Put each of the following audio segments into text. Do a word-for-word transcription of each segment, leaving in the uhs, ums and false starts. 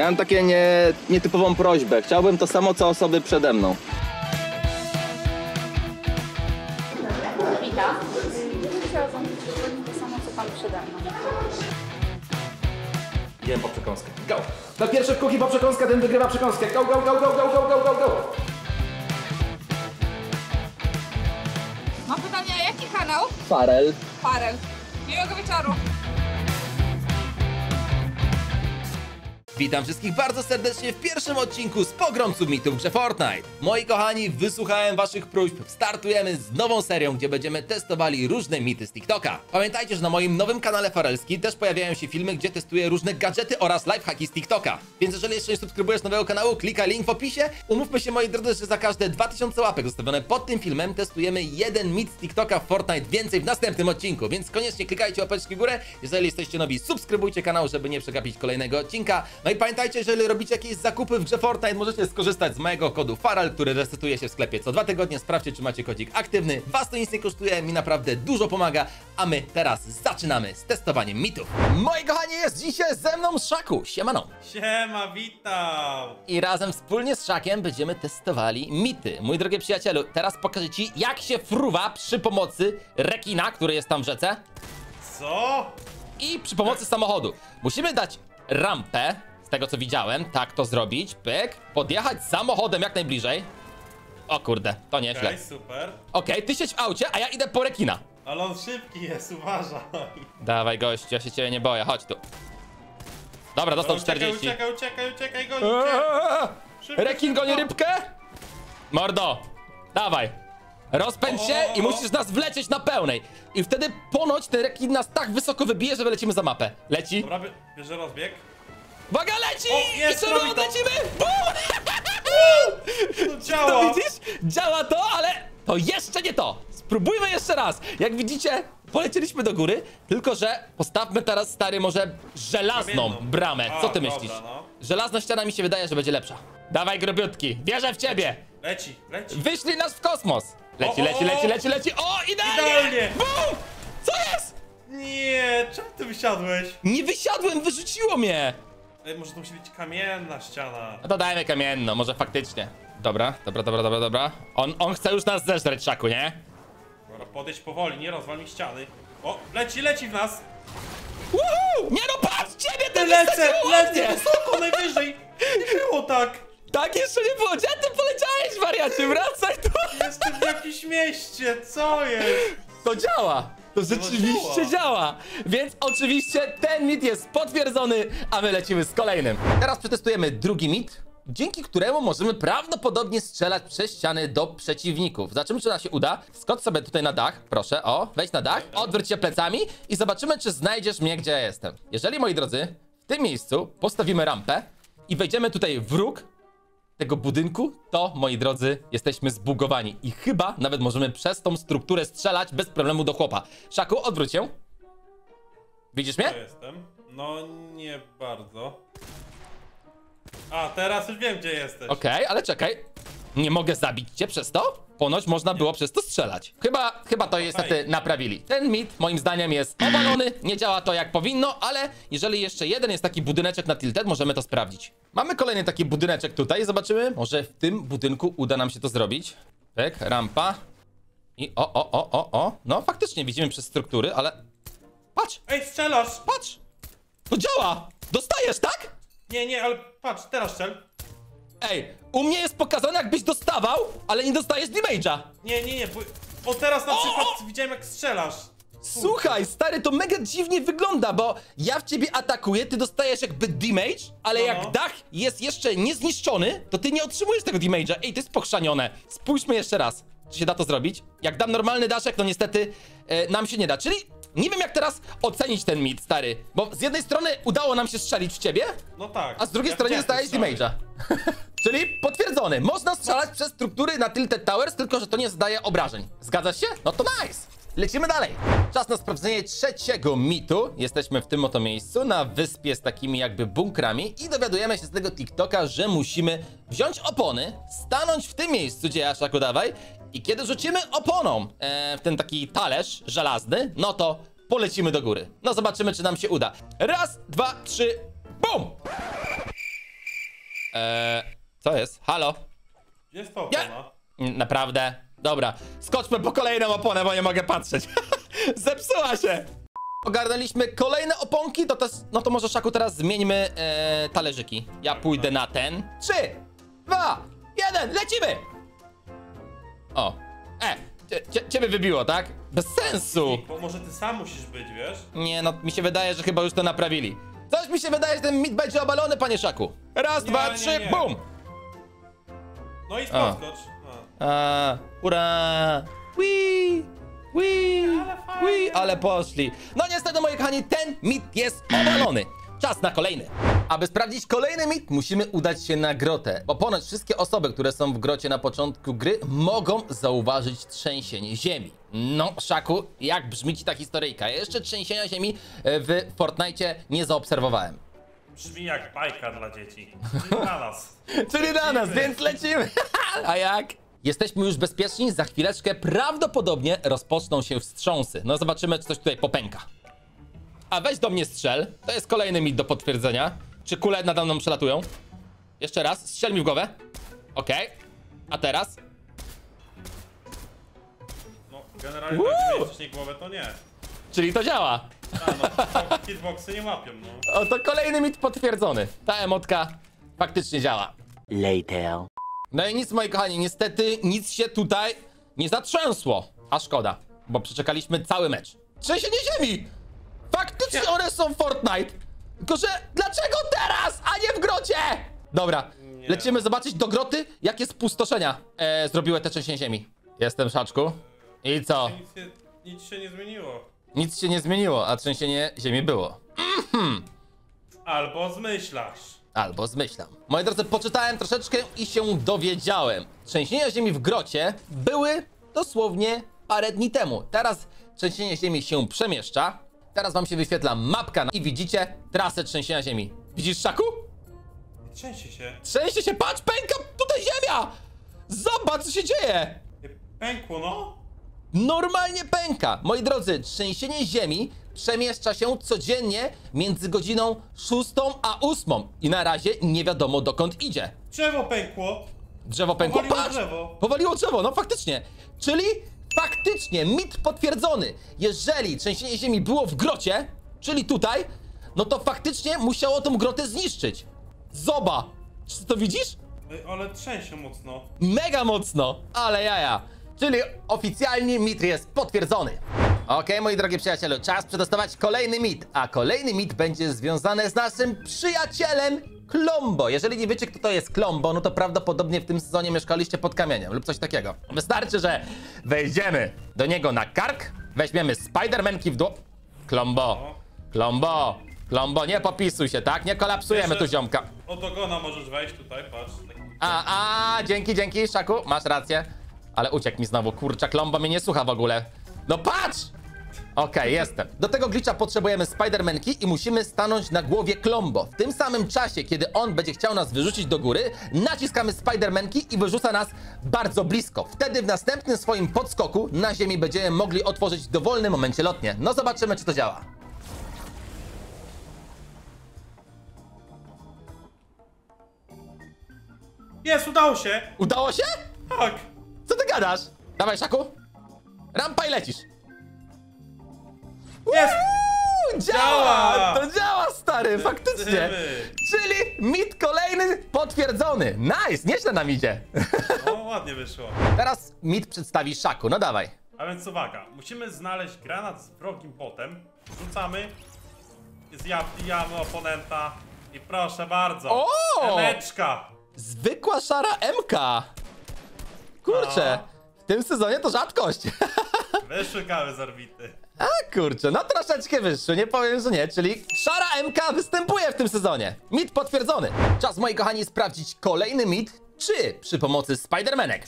Ja mam takie nie, nietypową prośbę. Chciałbym to samo, co osoby przede mną. Witam. Chciałabym to samo, co pan przede mną. Jem po przekąskę. Go! Na pierwsze kuchni po przekąskę, ten wygrywa przekąskę. Go, go, go, go, go, go, go, go, go! Mam pytanie, jaki kanał? Farell. Farell. Miłego wieczoru. Witam wszystkich bardzo serdecznie w pierwszym odcinku z pogromców mitów w grze Fortnite. Moi kochani, wysłuchałem waszych próśb. Startujemy z nową serią, gdzie będziemy testowali różne mity z TikToka. Pamiętajcie, że na moim nowym kanale Farelski też pojawiają się filmy, gdzie testuję różne gadżety oraz lifehacki z TikToka. Więc jeżeli jeszcze nie subskrybujesz nowego kanału, klikaj link w opisie. Umówmy się, moi drodzy, że za każde dwa tysiące łapek zostawione pod tym filmem testujemy jeden mit z TikToka w Fortnite więcej w następnym odcinku. Więc koniecznie klikajcie łapeczki w górę. Jeżeli jesteście nowi, subskrybujcie kanał, żeby nie przegapić kolejnego odcinka. No i pamiętajcie, jeżeli robicie jakieś zakupy w grze Fortnite, możecie skorzystać z mojego kodu FARAL, który resetuje się w sklepie co dwa tygodnie. Sprawdźcie, czy macie kodzik aktywny. Was to nic nie kosztuje, mi naprawdę dużo pomaga. A my teraz zaczynamy z testowaniem mitów. Moi kochani, jest dzisiaj ze mną Szaku. Siemano. Siema, witam. I razem wspólnie z Szakiem będziemy testowali mity. Mój drogi przyjacielu, teraz pokażę ci, jak się fruwa przy pomocy rekina, który jest tam w rzece. Co? I przy pomocy samochodu. Musimy dać rampę. Z tego co widziałem, tak to zrobić, pyk, podjechać samochodem jak najbliżej. O kurde, to nieźle. Okej, okay, super. Okej, okay, ty siedź w aucie, a ja idę po rekina. Ale on szybki jest, uważaj. Dawaj gość, ja się ciebie nie boję, chodź tu. Dobra, dostał no, uciekaj, czterdzieści. Uciekaj, uciekaj, uciekaj, goni cię. Rekin goni rybkę? Mordo, dawaj. Rozpędź się i musisz nas wlecieć na pełnej. I wtedy ponoć ten rekin nas tak wysoko wybije, że wylecimy za mapę. Leci. Dobra, bierze rozbieg. Uwaga, leci! O, jest, I co my odlecimy? To działa! To widzisz? Działa to, ale to jeszcze nie to! Spróbujmy jeszcze raz! Jak widzicie, polecieliśmy do góry, tylko że postawmy teraz, stary, może żelazną bramę. Co ty A, myślisz? Dobra, no. Żelazna ściana mi się wydaje, że będzie lepsza. Dawaj, grubiutki, wierzę w ciebie! Leci, leci! Wyślij nas w kosmos! Leci, o, leci, o, leci, leci, leci! O, idealnie! idealnie. Bum! Co jest? Nie, czemu ty wysiadłeś? Nie wysiadłem, wyrzuciło mnie! Może to musi być kamienna ściana. No to dajmy kamienną, może faktycznie. Dobra, dobra, dobra, dobra, dobra. On, on chce już nas zeżreć, Szaku, nie? Dobra, podejdź powoli, nie rozwal mi ściany. O, leci, leci w nas! Woohoo! Nie no, patrz, ciebie ten lecę, lecę wysoko, najwyżej! Nie było tak! Tak jeszcze nie było, gdzie ty poleciałeś, wariacie, wracaj tu! Jestem w jakimś mieście, co jest? To działa! To rzeczywiście działa, więc oczywiście ten mit jest potwierdzony, a my lecimy z kolejnym. Teraz przetestujemy drugi mit, dzięki któremu możemy prawdopodobnie strzelać przez ściany do przeciwników. Zobaczymy, czy nam się uda. Skocz sobie tutaj na dach, proszę, o, wejdź na dach, odwróć się plecami i zobaczymy, czy znajdziesz mnie, gdzie ja jestem. Jeżeli, moi drodzy, w tym miejscu postawimy rampę i wejdziemy tutaj w róg tego budynku, to, moi drodzy, jesteśmy zbugowani i chyba nawet możemy przez tą strukturę strzelać bez problemu do chłopa. Szaku, odwróć się. Widzisz mnie? Ja jestem. No, nie bardzo. A, teraz już wiem, gdzie jesteś. Okej, okay, ale czekaj. Nie mogę zabić cię przez to? Ponoć można nie. było przez to strzelać. Chyba, chyba to niestety naprawili. Ten mit, moim zdaniem, jest obalony. Nie działa to jak powinno, ale jeżeli jeszcze jeden jest taki budyneczek na Tilted, możemy to sprawdzić. Mamy kolejny taki budyneczek tutaj. Zobaczymy, może w tym budynku uda nam się to zrobić. Tak, rampa. I o, o, o, o, o. No, faktycznie widzimy przez struktury, ale... Patrz! Ej, strzelasz! Patrz! To działa! Dostajesz, tak? Nie, nie, ale patrz, teraz strzel. Ej, u mnie jest pokazane, jakbyś dostawał, ale nie dostajesz damage'a. Nie, nie, nie, bo, bo teraz na o! przykład widziałem, jak strzelasz. Kurde. Słuchaj, stary, to mega dziwnie wygląda, bo ja w ciebie atakuję, ty dostajesz jakby damage, ale no, jak no. dach jest jeszcze niezniszczony, to ty nie otrzymujesz tego damage'a. Ej, to jest pochrzanione. Spójrzmy jeszcze raz, czy się da to zrobić. Jak dam normalny daszek, to niestety e, nam się nie da, czyli... Nie wiem, jak teraz ocenić ten mit, stary, bo z jednej strony udało nam się strzelić w ciebie, no tak, a z drugiej ja strony dostajesz damage'a. Czyli potwierdzony, można strzelać przez struktury na Tilted Towers, tylko że to nie zdaje obrażeń. Zgadzasz się? No to nice! Lecimy dalej. Czas na sprawdzenie trzeciego mitu. Jesteśmy w tym oto miejscu, na wyspie z takimi jakby bunkrami i dowiadujemy się z tego TikToka, że musimy wziąć opony, stanąć w tym miejscu, gdzie ja, Szaku, dawaj, i kiedy rzucimy oponą e, w ten taki talerz żelazny, no to polecimy do góry. No zobaczymy, czy nam się uda. Raz, dwa, trzy, bum! Eee, co jest? Halo? Jest to opona. Ja... Naprawdę? Dobra, skoczmy po kolejną oponę, bo nie mogę patrzeć. Zepsuła się! Ogarnęliśmy kolejne oponki, to też... No to może, Szaku, teraz zmieńmy e, talerzyki. Ja pójdę na ten. Trzy, dwa, jeden, lecimy! O. E, cie, ciebie wybiło, tak? Bez sensu! Bo może ty sam musisz być, wiesz? Nie, no mi się wydaje, że chyba już to naprawili. Coś mi się wydaje, że ten mit będzie obalony, panie Szaku. Raz, nie, dwa, nie, trzy, nie. Bum! No i skocz. A, ura! Wii! Wii! Wii! Ale poszli. No niestety, moi kochani, ten mit jest obalony. Czas na kolejny. Aby sprawdzić kolejny mit, musimy udać się na grotę, bo ponoć wszystkie osoby, które są w grocie na początku gry, mogą zauważyć trzęsienie ziemi. No, Szaku, jak brzmi ci ta historyjka? Ja jeszcze trzęsienia ziemi w Fortnite nie zaobserwowałem. Brzmi jak bajka dla dzieci. Czyli dla nas. Czyli dla nas, więc lecimy. A jak? Jesteśmy już bezpieczni, za chwileczkę prawdopodobnie rozpoczną się wstrząsy. No zobaczymy, czy coś tutaj popęka. A weź do mnie strzel. To jest kolejny mit do potwierdzenia. Czy kule nade mną przelatują? Jeszcze raz. Strzel mi w głowę. Okej. Okay. A teraz? No, generalnie tak głowę to nie. Czyli to działa. A no, hitboxy nie łapią, no. O, to kolejny mit potwierdzony. Ta emotka faktycznie działa. Later. No i nic, moi kochani, niestety nic się tutaj nie zatrzęsło. A szkoda, bo przeczekaliśmy cały mecz. Trzęsienie ziemi! Faktycznie one są w Fortnite! Tylko że dlaczego teraz, a nie w grocie? Dobra, nie. Lecimy zobaczyć do groty, jakie spustoszenia e, zrobiły te trzęsienie ziemi. Jestem, Szaczku. I co? Nic się, nic się nie zmieniło. Nic się nie zmieniło, a trzęsienie ziemi było. Mm-hmm. Albo zmyślasz. Albo zmyślam. Moi drodzy, poczytałem troszeczkę i się dowiedziałem. Trzęsienia ziemi w grocie były dosłownie parę dni temu. Teraz trzęsienie ziemi się przemieszcza. Teraz wam się wyświetla mapka i widzicie trasę trzęsienia ziemi. Widzisz, Szaku? Trzęsie się. Trzęsie się, patrz, pęka tutaj ziemia! Zobacz, co się dzieje! Pękło, no? Normalnie pęka. Moi drodzy, trzęsienie ziemi przemieszcza się codziennie między godziną szóstą a ósmą. I na razie nie wiadomo, dokąd idzie. Drzewo pękło. Drzewo pękło, powaliło patrz! Drzewo. Powaliło drzewo, no faktycznie. Czyli... Faktycznie, mit potwierdzony. Jeżeli trzęsienie ziemi było w grocie, czyli tutaj, no to faktycznie musiało tą grotę zniszczyć. Zoba! Czy to widzisz? Ale trzęsie mocno. Mega mocno, ale jaja. Czyli oficjalnie mit jest potwierdzony. Okej, okay, moi drogi przyjacielu, czas przetestować kolejny mit. A kolejny mit będzie związany z naszym przyjacielem Klombo. Jeżeli nie wiecie, kto to jest Klombo, no to prawdopodobnie w tym sezonie mieszkaliście pod kamieniem lub coś takiego. Wystarczy, że wejdziemy do niego na kark, weźmiemy Spider-Manki w dół... Klombo, Klombo, Klombo, nie popisuj się, tak? Nie kolapsujemy tu, ziomka. Od ogona możesz wejść tutaj, patrz. A, a, dzięki, dzięki, Szaku, masz rację. Ale uciekł mi znowu, kurczę, Klombo mnie nie słucha w ogóle. No patrz! Okej, okay, jestem. Do tego glitcha potrzebujemy Spider-Manki i musimy stanąć na głowie Klombo. W tym samym czasie, kiedy on będzie chciał nas wyrzucić do góry, naciskamy Spider-Manki i wyrzuca nas bardzo blisko. Wtedy w następnym swoim podskoku na ziemi będziemy mogli otworzyć w dowolnym momencie lotnię. No zobaczymy, czy to działa. Jest, udało się! Udało się? Tak. Co ty gadasz? Dawaj, Szaku. Rampa i lecisz. Jest! Uuu, działa! działa! To działa, stary, faktycznie! Czyli mit kolejny potwierdzony. Nice, nieźle nam idzie. No, ładnie wyszło. Teraz mit przedstawi Szaku, no dawaj. A więc uwaga, musimy znaleźć granat z wrogim potem, rzucamy, zjabijamy oponenta i proszę bardzo, emeczka. Zwykła szara M K. Kurczę, no. W tym sezonie to rzadkość. Wyszły kawy z orbity. A kurczę, no troszeczkę wyższy, nie powiem, że nie, czyli szara M K występuje w tym sezonie. Mit potwierdzony. Czas, moi kochani, sprawdzić kolejny mit, czy przy pomocy Spider-Manek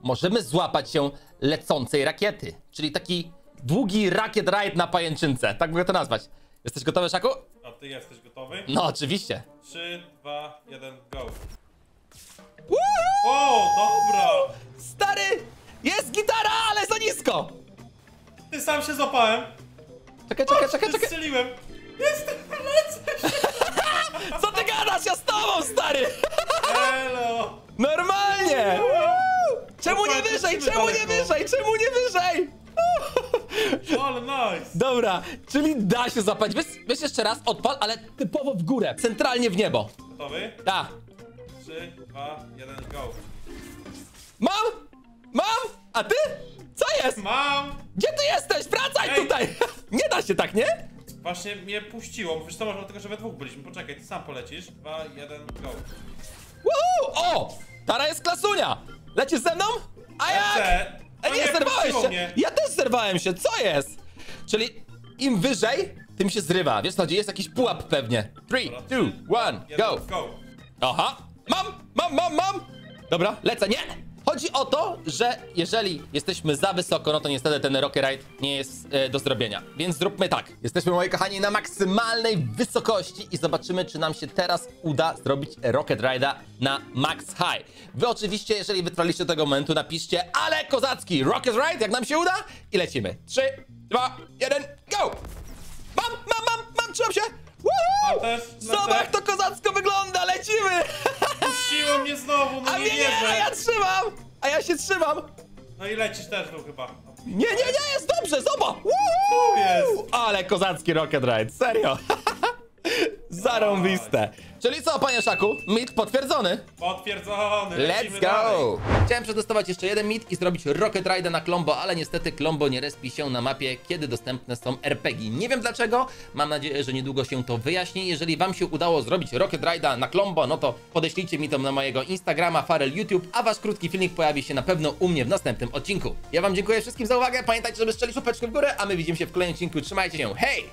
możemy złapać się lecącej rakiety, czyli taki długi rakiet ride na pajęczynce, tak mogę to nazwać. Jesteś gotowy, Szaku? A ty jesteś gotowy? No oczywiście. trzy, dwa, jeden, go. Woohoo! Wow, dobra! Stary, jest gitara, ale za nisko! Ty sam się złapałem. Czekaj, czekaj, czekaj, czekaj. Strzeliłem. Jestem, lecę się. Co ty gadasz? Ja z tobą, stary. Elo! Normalnie! Czemu nie wyżej? Czemu nie wyżej? Czemu nie wyżej? All nice. Dobra, czyli da się zapalić. Weź, weź jeszcze raz, odpal, ale typowo w górę. Centralnie w niebo. Gotowy? Tak. trzy, dwa, jeden, go. Mam! Mam! A ty? Co jest? Mam! Gdzie ty jesteś? Wracaj Ej. tutaj! Nie da się tak, nie? Właśnie mnie puściło, bo wiesz co, może tylko, że we dwóch byliśmy. Poczekaj, ty sam polecisz. dwa, jeden, go. Woohoo! O! Tara jest klasunia! Lecisz ze mną? A jak? A nie, zerwałeś się! Mnie. Ja też zerwałem się, co jest? Czyli im wyżej, tym się zrywa. Wiesz, no, gdzie jest jakiś pułap pewnie. trzy, dwa, jeden, go! Aha! Mam! Mam, mam, mam! Dobra, lecę, nie! Chodzi o to, że jeżeli jesteśmy za wysoko, no to niestety ten rocket ride nie jest e, do zrobienia. Więc zróbmy tak. Jesteśmy, moi kochani, na maksymalnej wysokości i zobaczymy, czy nam się teraz uda zrobić rocket ride'a na max high. Wy oczywiście, jeżeli wytrwaliście do tego momentu, napiszcie, ale kozacki, rocket ride, jak nam się uda? I lecimy. trzy, dwa, jeden, go! Mam, mam, mam, mam, trzymam się! Woohoo! Zobacz, jak to kozacko wygląda, lecimy! Puściło mnie znowu, no a nie, nie, nie a ja trzymam! A ja się trzymam! No i lecisz też tu chyba. Nie, nie, nie, jest dobrze, zobacz! Jest. Ale kozacki rocket ride, serio! Zarąbiste! Czyli co, panie Szaku? Mit potwierdzony? Potwierdzony! Let's go! Dalej. Chciałem przetestować jeszcze jeden mit i zrobić rocket ride na Klombo, ale niestety Klombo nie respi się na mapie, kiedy dostępne są R P G. Nie wiem dlaczego, mam nadzieję, że niedługo się to wyjaśni. Jeżeli wam się udało zrobić rocket ride'a na Klombo, no to podeślijcie mi to na mojego Instagrama, Farell, YouTube, a wasz krótki filmik pojawi się na pewno u mnie w następnym odcinku. Ja wam dziękuję wszystkim za uwagę, pamiętajcie, żeby strzelić łapeczkę w górę, a my widzimy się w kolejnym odcinku. Trzymajcie się, hej!